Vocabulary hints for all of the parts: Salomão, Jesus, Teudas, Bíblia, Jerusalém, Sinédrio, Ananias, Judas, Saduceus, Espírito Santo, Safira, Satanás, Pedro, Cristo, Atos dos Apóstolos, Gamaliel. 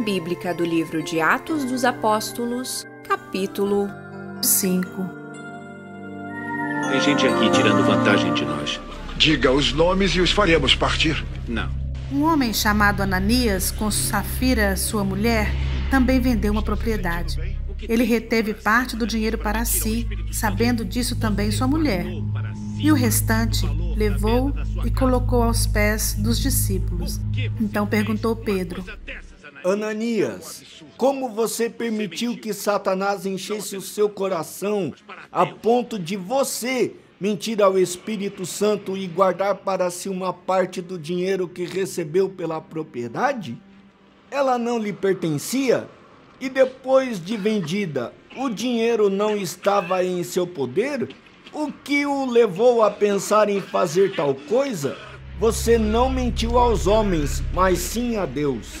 bíblica do livro de Atos dos Apóstolos, capítulo 5. Tem gente aqui tirando vantagem de nós. Diga os nomes e os faremos partir. Não. Um homem chamado Ananias, com Safira, sua mulher, também vendeu uma propriedade. Ele reteve parte do dinheiro para si, sabendo disso também sua mulher. E o restante levou e colocou aos pés dos discípulos. Então perguntou Pedro: Ananias, como você permitiu que Satanás enchesse o seu coração a ponto de você mentir ao Espírito Santo e guardar para si uma parte do dinheiro que recebeu pela propriedade? Ela não lhe pertencia? E depois de vendida, o dinheiro não estava em seu poder? O que o levou a pensar em fazer tal coisa? Você não mentiu aos homens, mas sim a Deus.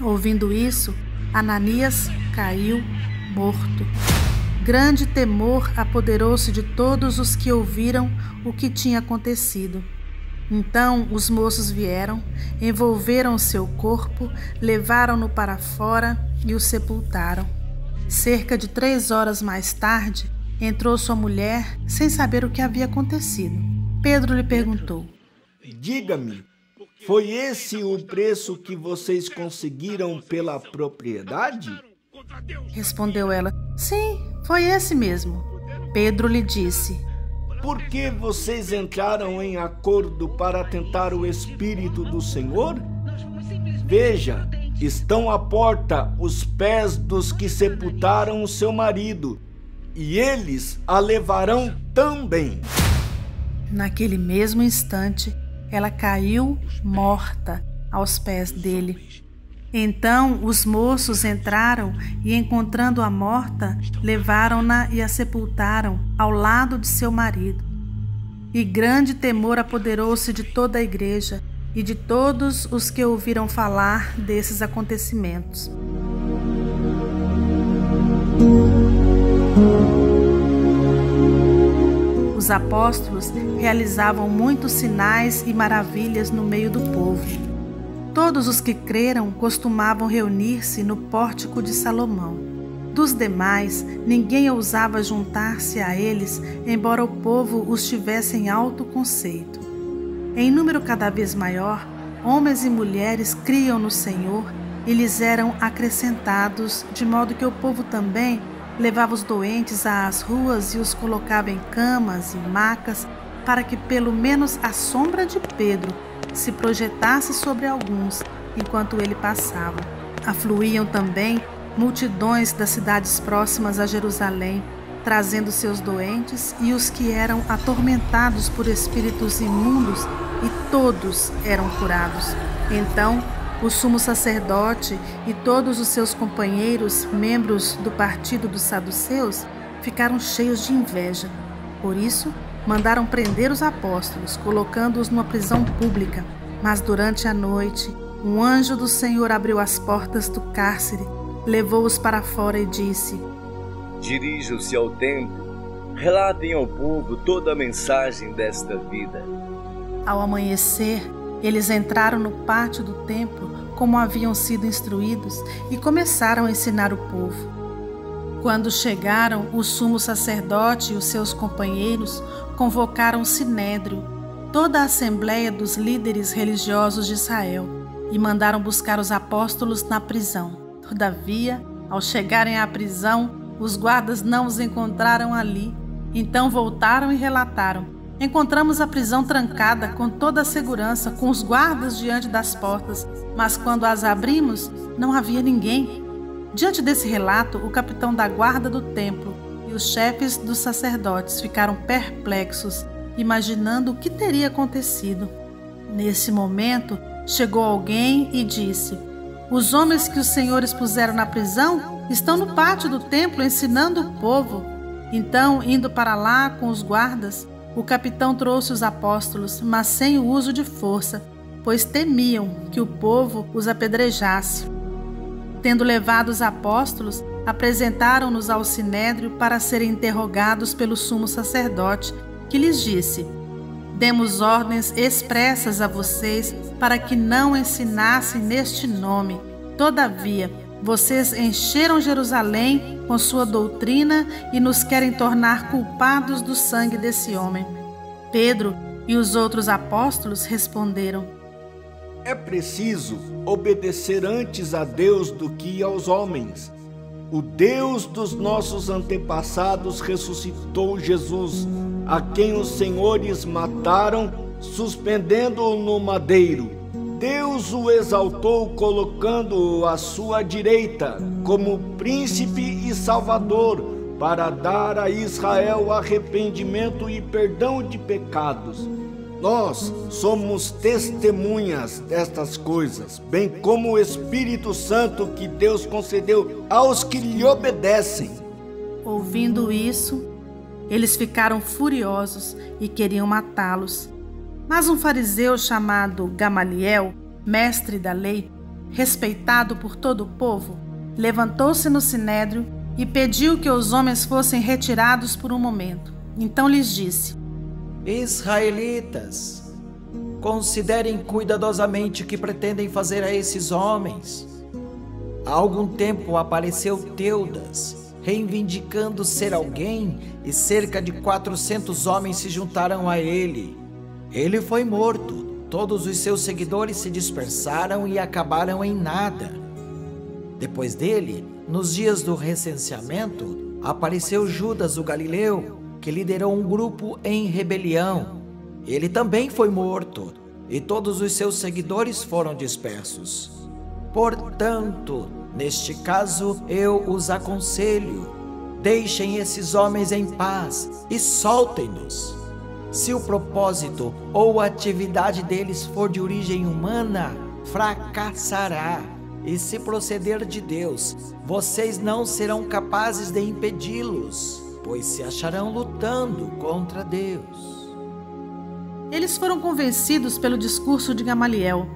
Ouvindo isso, Ananias caiu morto. Grande temor apoderou-se de todos os que ouviram o que tinha acontecido. Então os moços vieram, envolveram seu corpo, levaram-no para fora e o sepultaram. Cerca de 3 horas mais tarde, entrou sua mulher, sem saber o que havia acontecido. Pedro lhe perguntou: Diga-me, foi esse o preço que vocês conseguiram pela propriedade? Respondeu ela: Sim, foi esse mesmo. Pedro lhe disse: Por que vocês entraram em acordo para tentar o Espírito do Senhor? Veja, estão à porta os pés dos que sepultaram o seu marido, e eles a levarão também. Naquele mesmo instante, ela caiu morta aos pés dele. Então os moços entraram e, encontrando-a morta, levaram-na e a sepultaram ao lado de seu marido. E grande temor apoderou-se de toda a igreja e de todos os que ouviram falar desses acontecimentos. Os apóstolos realizavam muitos sinais e maravilhas no meio do povo. Todos os que creram costumavam reunir-se no pórtico de Salomão. Dos demais, ninguém ousava juntar-se a eles, embora o povo os tivesse em alto conceito. Em número cada vez maior, homens e mulheres criam no Senhor e lhes eram acrescentados, de modo que o povo também levava os doentes às ruas e os colocava em camas e macas, para que pelo menos a sombra de Pedro se projetasse sobre alguns enquanto ele passava. Afluíam também multidões das cidades próximas a Jerusalém, trazendo seus doentes e os que eram atormentados por espíritos imundos, e todos eram curados. Então o sumo sacerdote e todos os seus companheiros, membros do partido dos Saduceus, ficaram cheios de inveja. Por isso, mandaram prender os apóstolos, colocando-os numa prisão pública. Mas durante a noite, um anjo do Senhor abriu as portas do cárcere, levou-os para fora e disse: Dirijam-se ao templo, relatem ao povo toda a mensagem desta vida. Ao amanhecer, eles entraram no pátio do templo, como haviam sido instruídos, e começaram a ensinar o povo. Quando chegaram, o sumo sacerdote e os seus companheiros convocaram o Sinédrio, toda a assembleia dos líderes religiosos de Israel, e mandaram buscar os apóstolos na prisão. Todavia, ao chegarem à prisão, os guardas não os encontraram ali. Então voltaram e relataram: Encontramos a prisão trancada com toda a segurança, com os guardas diante das portas, mas quando as abrimos, não havia ninguém. Diante desse relato, o capitão da guarda do templo e os chefes dos sacerdotes ficaram perplexos, imaginando o que teria acontecido. Nesse momento, chegou alguém e disse: Os homens que os senhores puseram na prisão estão no pátio do templo ensinando o povo. Então, indo para lá com os guardas, o capitão trouxe os apóstolos, mas sem o uso de força, pois temiam que o povo os apedrejasse. Tendo levado os apóstolos, apresentaram-nos ao Sinédrio para serem interrogados pelo sumo sacerdote, que lhes disse: Demos ordens expressas a vocês para que não ensinassem neste nome. Todavia, Vocês encheram Jerusalém com sua doutrina e nos querem tornar culpados do sangue desse homem. Pedro e os outros apóstolos responderam: É preciso obedecer antes a Deus do que aos homens. O Deus dos nossos antepassados ressuscitou Jesus, a quem os senhores mataram, suspendendo-o no madeiro. Deus o exaltou, colocando-o à sua direita, como príncipe e salvador, para dar a Israel arrependimento e perdão de pecados. Nós somos testemunhas destas coisas, bem como o Espírito Santo que Deus concedeu aos que lhe obedecem. Ouvindo isso, eles ficaram furiosos e queriam matá-los. Mas um fariseu chamado Gamaliel, mestre da lei, respeitado por todo o povo, levantou-se no Sinédrio e pediu que os homens fossem retirados por um momento. Então lhes disse: Israelitas, considerem cuidadosamente o que pretendem fazer a esses homens. Há algum tempo apareceu Teudas, reivindicando ser alguém, e cerca de 400 homens se juntaram a ele. Ele foi morto, todos os seus seguidores se dispersaram e acabaram em nada. Depois dele, nos dias do recenseamento, apareceu Judas o Galileu, que liderou um grupo em rebelião. Ele também foi morto, e todos os seus seguidores foram dispersos. Portanto, neste caso, eu os aconselho, deixem esses homens em paz e soltem-nos. Se o propósito ou a atividade deles for de origem humana, fracassará. E se proceder de Deus, vocês não serão capazes de impedi-los, pois se acharão lutando contra Deus. Eles foram convencidos pelo discurso de Gamaliel.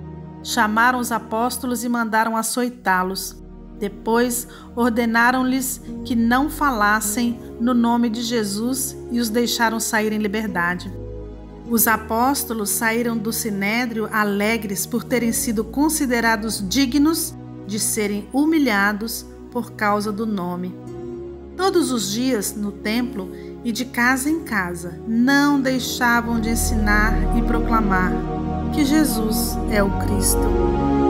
Chamaram os apóstolos e mandaram açoitá-los. Depois ordenaram-lhes que não falassem no nome de Jesus e os deixaram sair em liberdade. Os apóstolos saíram do Sinédrio alegres por terem sido considerados dignos de serem humilhados por causa do nome. Todos os dias no templo e de casa em casa não deixavam de ensinar e proclamar que Jesus é o Cristo.